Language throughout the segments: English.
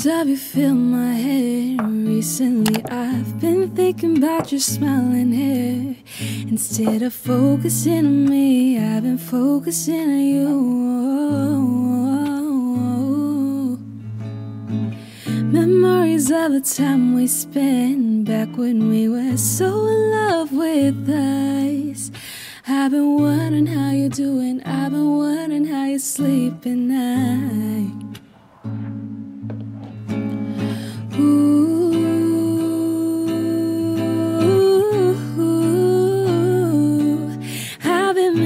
Cause have you filled my head? Recently I've been thinking about your smiling hair. Instead of focusing on me, I've been focusing on you. Memories of the time we spent back when we were so in love with us. I've been wondering how you're doing, I've been wondering how you're sleeping at night.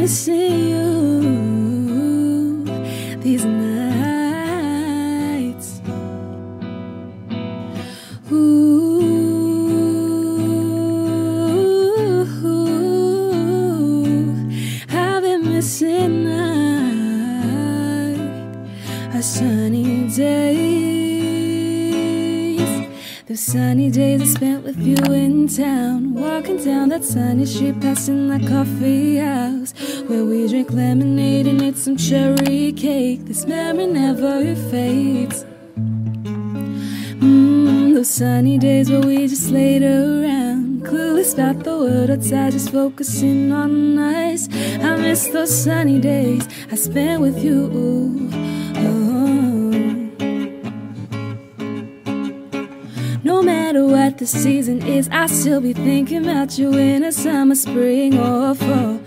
Missing you these nights. I've been missing our sunny days. Those sunny days I spent with you in town, walking down that sunny street, passing that coffee house, where we drink lemonade and eat some cherry cake. This memory never fades. Those sunny days where we just laid around, clueless about the world outside, just focusing on us. I miss those sunny days I spent with you. No matter what the season is, I still be thinking about you in the summer, spring, or fall.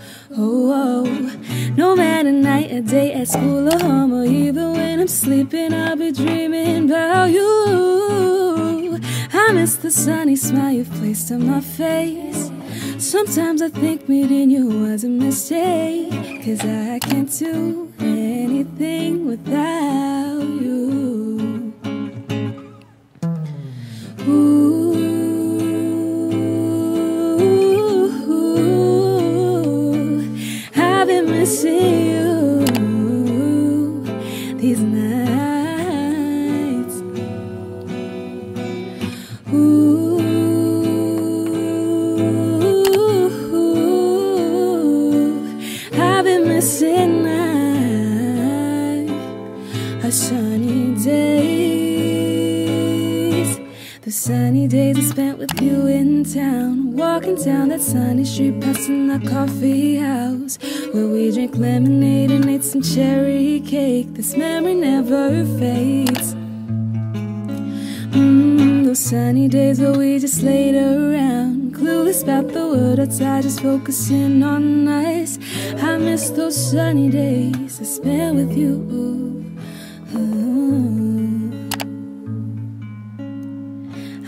No matter night or day, at school or home, or even when I'm sleeping, I'll be dreaming about you. I miss the sunny smile you've placed on my face. Sometimes I think meeting you was a mistake, cause I can't do anything without you. See you these nights. I've been missing our sunny days. The sunny days I spent with you in town, walking down that sunny street, passing that coffee house, where we drink lemonade and ate some cherry cake. This memory never fades. Those sunny days where we just laid around, clueless about the world outside, just focusing on us. I miss those sunny days I spent with you.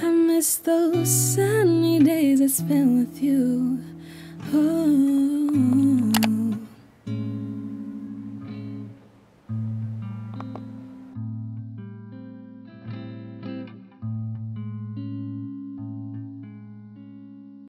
I miss those sunny days I spent with you.